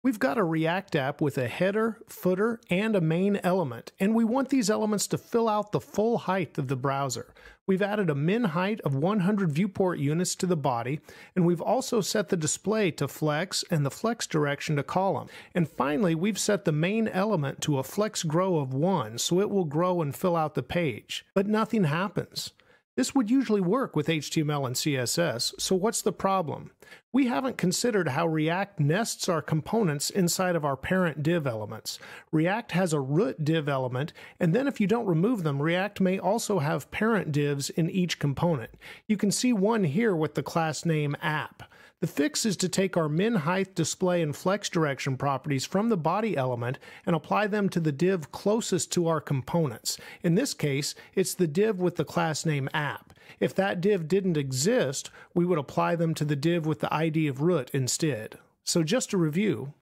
We've got a React app with a header, footer, and a main element, and we want these elements to fill out the full height of the browser. We've added a min height of 100 viewport units to the body, and we've also set the display to flex and the flex direction to column. And finally, we've set the main element to a flex grow of 1, so it will grow and fill out the page. But nothing happens. This would usually work with HTML and CSS, so what's the problem? We haven't considered how React nests our components inside of our parent div elements. React has a root div element, and then if you don't remove them, React may also have parent divs in each component. You can see one here with the class name app. The fix is to take our min height, display, and flex direction properties from the body element and apply them to the div closest to our components. In this case, it's the div with the class name app. If that div didn't exist, we would apply them to the div with the ID of root instead. So just to review,